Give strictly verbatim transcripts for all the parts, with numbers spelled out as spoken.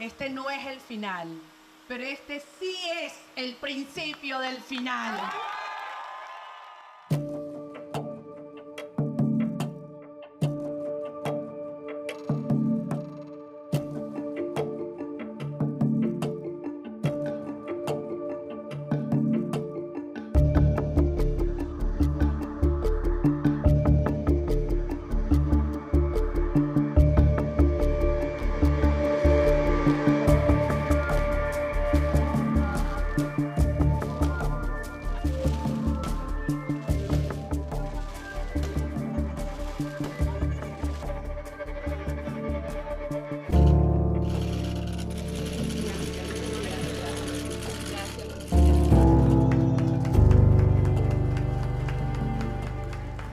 este no es el final, pero este sí es el principio del final.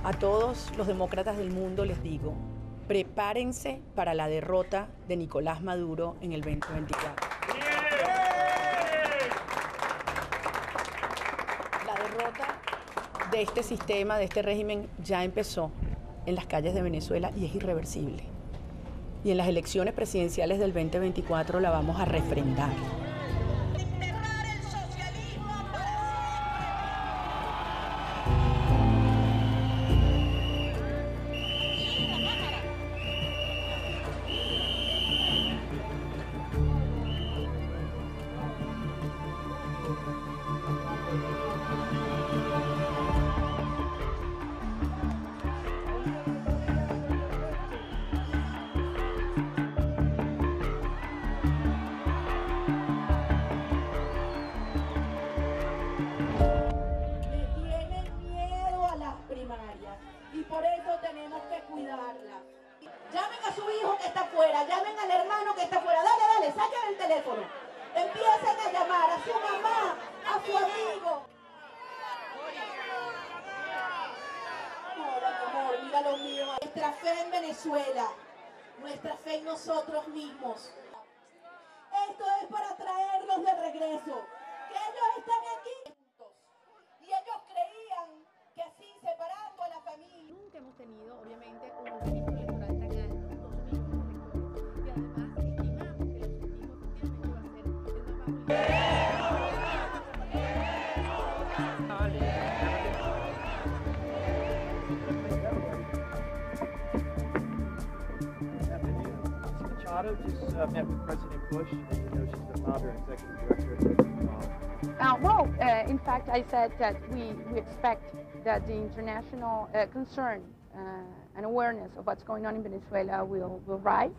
A todos los demócratas del mundo les digo, prepárense para la derrota de Nicolás Maduro en el veinte veinticuatro. La derrota de este sistema, de este régimen, ya empezó en las calles de Venezuela y es irreversible. Y en las elecciones presidenciales del veinte veinticuatro la vamos a refrendar. Y por eso tenemos que cuidarla. Llamen a su hijo que está afuera, llamen al hermano que está afuera. Dale, dale, saquen el teléfono. Empiecen a llamar a su mamá, a su amigo. Amor, amor, mira lo mío. Nuestra fe en Venezuela, nuestra fe en nosotros mismos. Esto es para traerlos de regreso. Que ellos están aquí. Y ellos creían que así separando a la familia. Nunca hemos tenido, obviamente, un ciclo electoral tan alto, dos mil electores. Y además, estimamos que los objetivos efectivamente va a ser el más bajo. Machado just uh, met with President Bush, and you know she's the founder and executive director of the Uh, well, uh, in fact, I said that we, we expect that the international uh, concern uh, and awareness of what's going on in Venezuela will, will rise,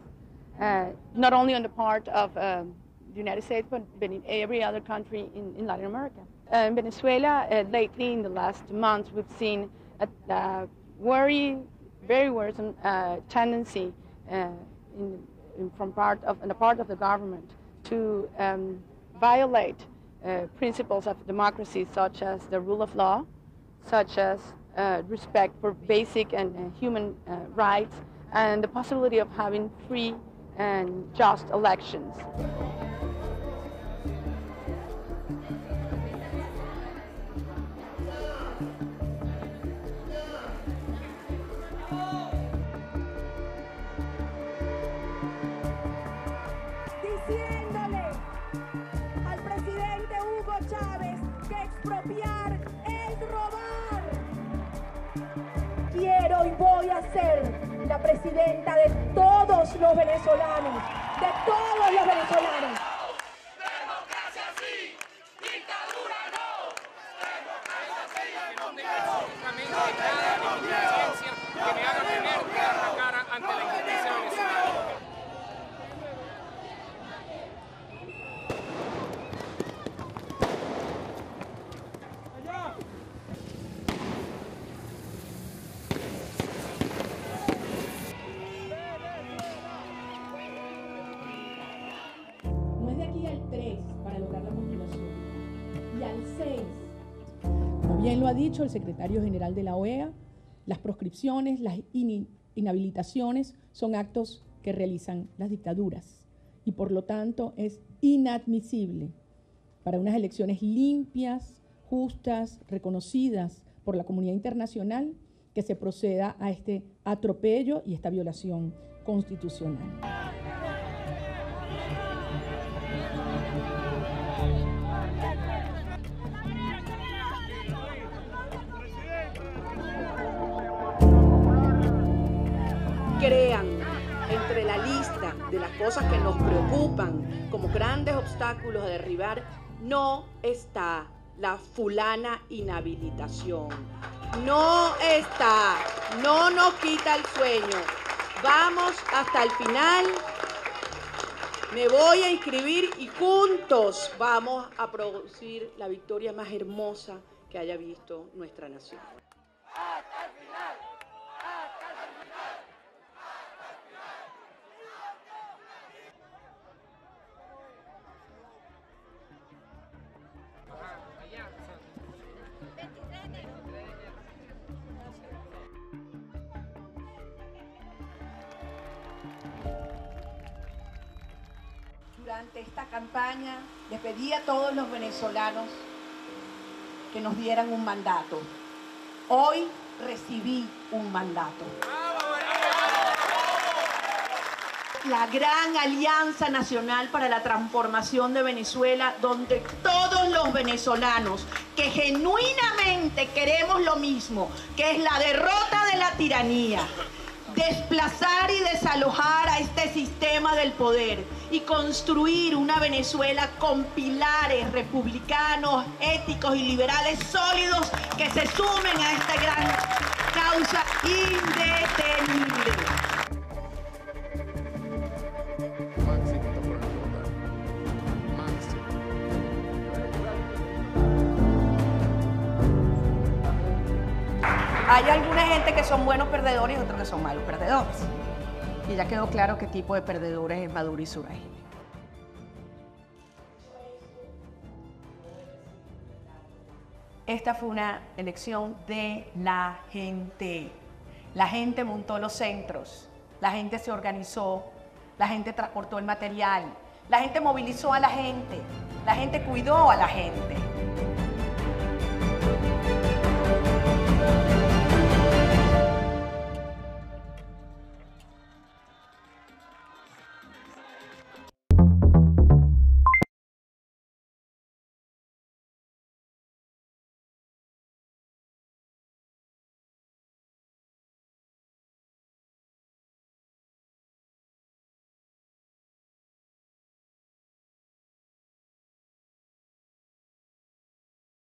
uh, not only on the part of um, the United States, but in every other country in, in Latin America. Uh, in Venezuela, uh, lately, in the last months, we've seen a uh, worry, very worrisome uh, tendency uh, in, in, from part of, on the part of the government to um, violate Uh, principles of democracy, such as the rule of law, such as uh, respect for basic and uh, human uh, rights, and the possibility of having free and just elections. Expropiar es robar. Quiero y voy a ser la presidenta de todos los venezolanos, de todos los venezolanos. Democracia sí, dictadura no. Democracia sí, que me haga tener la cara ante la injusticia venezolana. Bien lo ha dicho el secretario general de la O E A, las proscripciones, las in inhabilitaciones son actos que realizan las dictaduras y por lo tanto es inadmisible para unas elecciones limpias, justas, reconocidas por la comunidad internacional que se proceda a este atropello y esta violación constitucional. crean entre la lista de las cosas que nos preocupan como grandes obstáculos a derribar, no está la fulana inhabilitación. No está, no nos quita el sueño. Vamos hasta el final. Me voy a inscribir y juntos vamos a producir la victoria más hermosa que haya visto nuestra nación. ¡Hasta el final! ¡Hasta el final! ¡Hasta el final! ¡Hasta el final! Durante esta campaña les pedí a todos los venezolanos que nos dieran un mandato. Hoy recibí un mandato. La gran alianza nacional para la transformación de Venezuela, donde todos los venezolanos que genuinamente queremos lo mismo, que es la derrota de la tiranía, desplazar y desalojar a este sistema del poder y construir una Venezuela con pilares republicanos, éticos y liberales sólidos que se sumen a esta gran causa indetenible. Hay alguna gente que son buenos perdedores y otros que son malos perdedores. Y ya quedó claro qué tipo de perdedores es Maduro y Suray. Esta fue una elección de la gente. La gente montó los centros, la gente se organizó, la gente transportó el material, la gente movilizó a la gente, la gente cuidó a la gente.